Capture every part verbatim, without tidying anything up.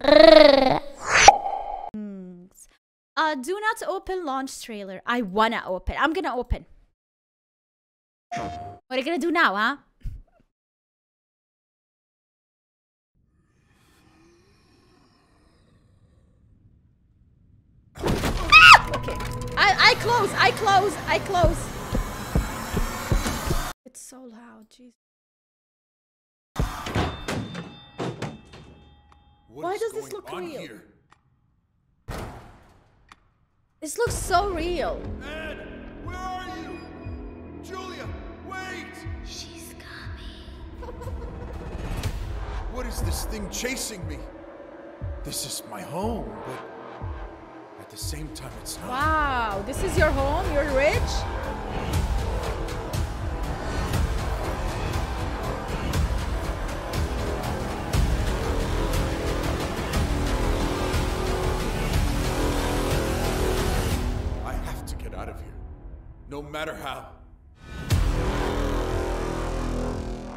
Uh, do not open launch trailer. I wanna open. I'm gonna open. What are you gonna do now, huh? Ah! Okay. I, I close. I close. I close. It's so loud. Jeez. What Why does this look real? Here? This looks so real. Ed, where are you? Julia, wait! She's coming. What is this thing chasing me? This is my home, but at the same time it's not. Wow, this is your home? You're rich? No matter how.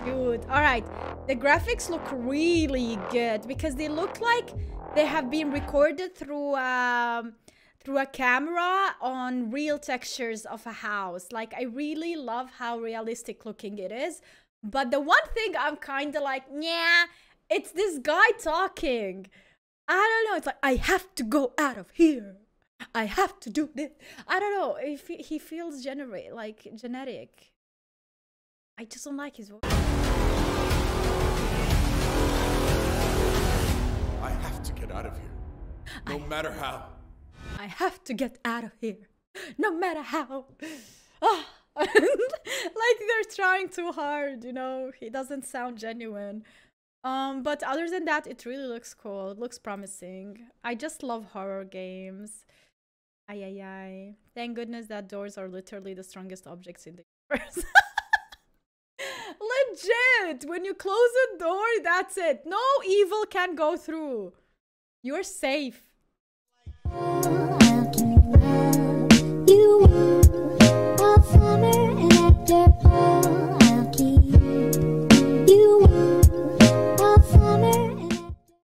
Good. All right. The graphics look really good because they look like they have been recorded through um, through a camera on real textures of a house. Like, I really love how realistic looking it is. But the one thing I'm kind of like, yeah, it's this guy talking. I don't know. It's like, I have to go out of here. I have to do this. I don't know if he feels generate like genetic. I just don't like his voice. I have to get out of here, no I matter how. I have to get out of here, no matter how. Oh. Like, they're trying too hard, you know. He doesn't sound genuine. Um, but other than that, it really looks cool. It looks promising. I just love horror games. Ay, ay, ay. Thank goodness that doors are literally the strongest objects in the universe. Legit! When you close a door, that's it. No evil can go through. You're safe.